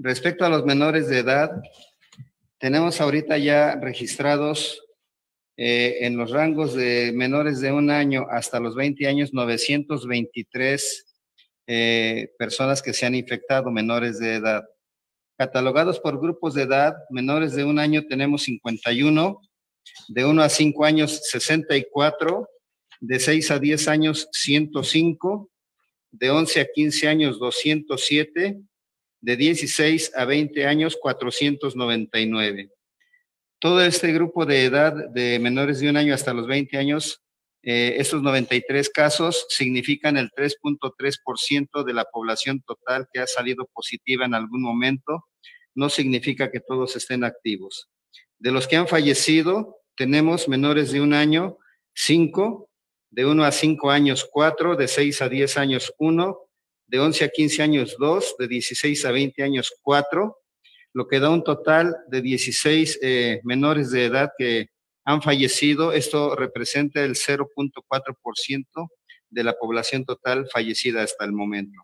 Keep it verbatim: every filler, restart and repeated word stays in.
Respecto a los menores de edad, tenemos ahorita ya registrados eh, en los rangos de menores de un año hasta los veinte años, novecientos veintitrés eh, personas que se han infectado menores de edad. Catalogados por grupos de edad, menores de un año tenemos cincuenta y uno, de uno a cinco años sesenta y cuatro, de seis a diez años ciento cinco, de once a quince años doscientos siete, de dieciséis a veinte años cuatrocientos noventa y nueve. Todo este grupo de edad de menores de un año hasta los veinte años, eh, estos noventa y tres casos significan el tres punto tres por ciento de la población total que ha salido positiva en algún momento. No significa que todos estén activos. De los que han fallecido, tenemos menores de un año, cinco, de uno a cinco años, cuatro, de seis a diez años, uno, de once a quince años, dos, de dieciséis a veinte años, cuatro, lo que da un total de dieciséis eh, menores de edad que han fallecido. Esto representa el cero punto cuatro por ciento de la población total fallecida hasta el momento.